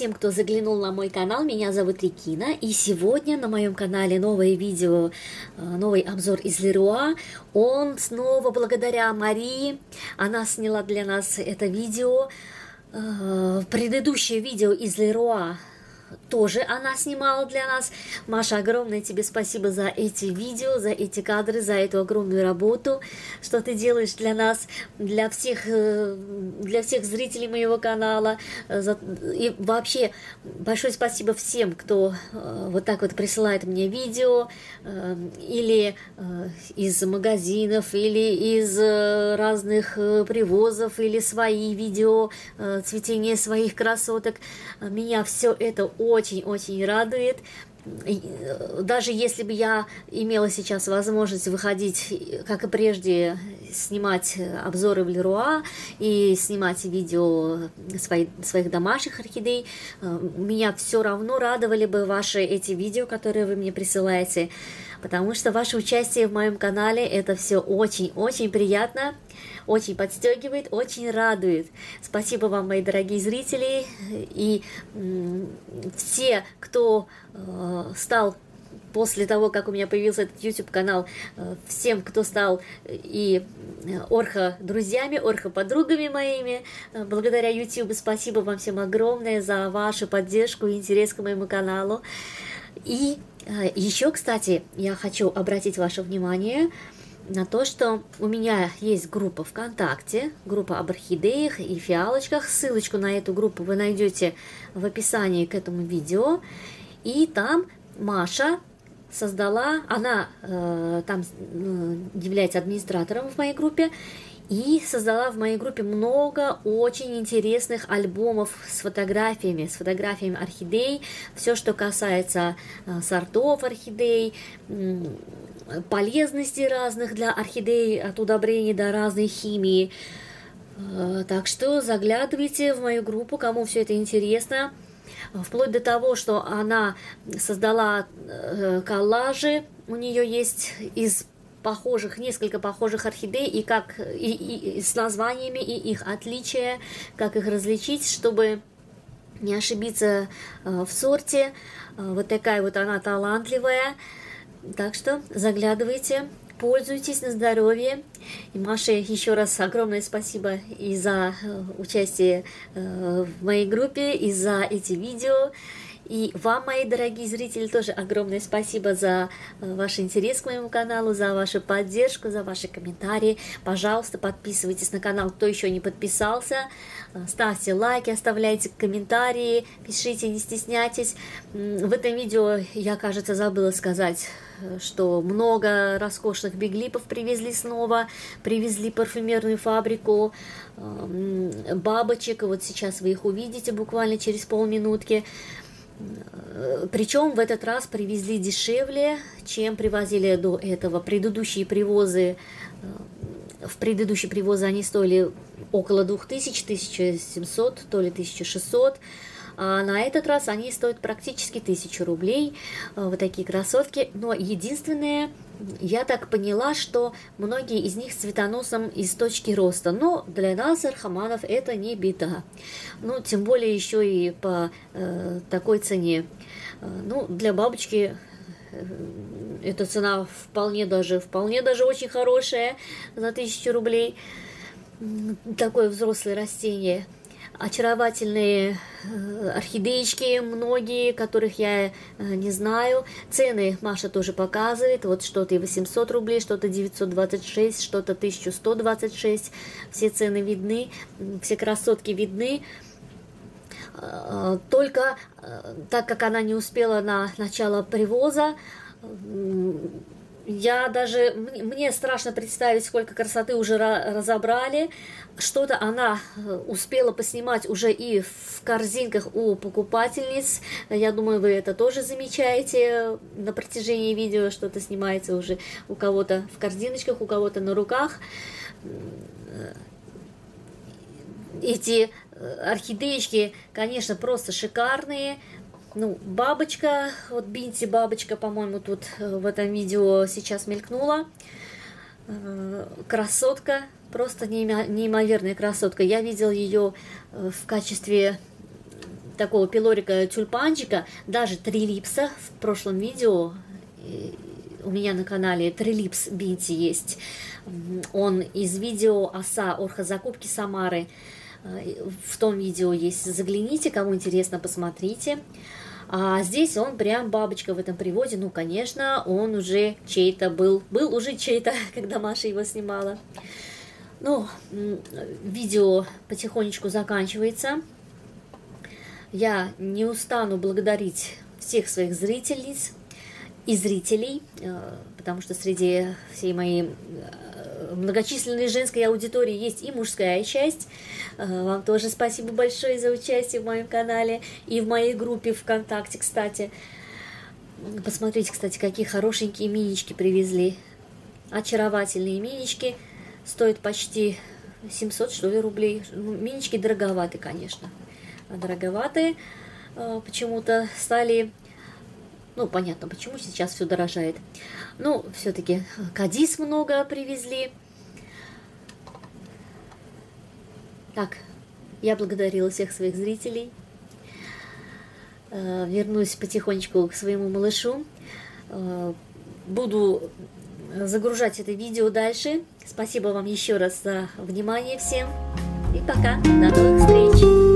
всем, кто заглянул на мой канал. Меня зовут Регина, и сегодня на моем канале новое видео, новый обзор из Леруа. Он снова благодаря Марии, она сняла для нас это видео. Предыдущее видео из Леруа тоже она снимала для нас. Маша, огромное тебе спасибо за эти видео, за эти кадры, за эту огромную работу, что ты делаешь для нас, для всех зрителей моего канала. И вообще большое спасибо всем, кто вот так вот присылает мне видео или из магазинов, или из разных привозов, или свои видео, цветение своих красоток. Меня все это очень-очень радует. Даже если бы я имела сейчас возможность выходить, как и прежде, снимать обзоры в Леруа и снимать видео своих домашних орхидей, меня все равно радовали бы ваши эти видео, которые вы мне присылаете, потому что ваше участие в моем канале — это все очень-очень приятно, очень подстегивает, очень радует. Спасибо вам, мои дорогие зрители, и все, кто стал после того, как у меня появился этот YouTube канал, всем, кто стал и Орха друзьями, Орха подругами моими, благодаря YouTube, спасибо вам всем огромное за вашу поддержку и интерес к моему каналу. И еще, кстати, я хочу обратить ваше внимание на то, что у меня есть группа ВКонтакте, группа об орхидеях и фиалочках. Ссылочку на эту группу вы найдете в описании к этому видео. И там Маша создала, она там является администратором в моей группе, и создала в моей группе много очень интересных альбомов с фотографиями орхидей, все, что касается сортов орхидей, полезностей разных для орхидей, от удобрений до разной химии. Так что заглядывайте в мою группу, кому все это интересно. Вплоть до того, что она создала коллажи, у нее есть из похожих, несколько похожих орхидей, и как и с названиями, и их отличия, как их различить, чтобы не ошибиться в сорте. Вот такая вот она талантливая. Так что заглядывайте, пользуйтесь на здоровье. И Маше еще раз огромное спасибо и за участие в моей группе, и за эти видео. И вам, мои дорогие зрители, тоже огромное спасибо за ваш интерес к моему каналу, за вашу поддержку, за ваши комментарии. Пожалуйста, подписывайтесь на канал, кто еще не подписался. Ставьте лайки, оставляйте комментарии, пишите, не стесняйтесь. В этом видео я, кажется, забыла сказать, что много роскошных биглипов привезли снова, привезли парфюмерную фабрику, бабочек. Вот сейчас вы их увидите буквально через полминутки. Причем в этот раз привезли дешевле, чем привозили до этого. В предыдущие привозы они стоили около 2000, 1700, то ли 1600. А на этот раз они стоят практически 1000 рублей. Вот такие кроссовки. Но единственное, я так поняла, что многие из них с цветоносом из точки роста. Но для нас, орхоманов, это не беда. Ну, тем более еще и по такой цене. Ну, для бабочки эта цена вполне даже очень хорошая, за 1000 рублей. Такое взрослое растение. Очаровательные орхидеечки, многие, которых я не знаю. Цены Маша тоже показывает. Вот что-то и 800 рублей, что-то 926, что-то 1126. Все цены видны, все красотки видны. Только так как она не успела на начало привоза, мне страшно представить, сколько красоты уже разобрали. Что-то она успела поснимать уже и в корзинках у покупательниц. Я думаю, вы это тоже замечаете на протяжении видео. Что-то снимается уже у кого-то в корзиночках, у кого-то на руках. Эти орхидеечки, конечно, просто шикарные. Ну, бабочка, вот Бинти бабочка, по-моему, тут в этом видео сейчас мелькнула. Красотка, просто неимоверная красотка. Я видела ее в качестве такого пилорика-тюльпанчика, даже трилипса. В прошлом видео у меня на канале трилипс Бинти есть. Он из видео «Оса Орха закупки Самары». В том видео есть. Загляните, кому интересно, посмотрите. А здесь он прям бабочка в этом приводе. Ну, конечно, он уже чей-то был. Был уже чей-то, когда Маша его снимала. Ну, видео потихонечку заканчивается. Я не устану благодарить всех своих зрительниц и зрителей, потому что среди всей моей многочисленной женской аудитории есть и мужская часть. Вам тоже спасибо большое за участие в моем канале и в моей группе ВКонтакте, кстати. Посмотрите, кстати, какие хорошенькие минички привезли. Очаровательные минички. Стоят почти 700, что ли, рублей. Минички дороговаты, конечно. Дороговатые почему-то стали... Ну, понятно, почему сейчас все дорожает. Ну, все-таки кадис много привезли. Так, я благодарила всех своих зрителей. Вернусь потихонечку к своему малышу. Буду загружать это видео дальше. Спасибо вам еще раз за внимание всем. И пока, до новых встреч.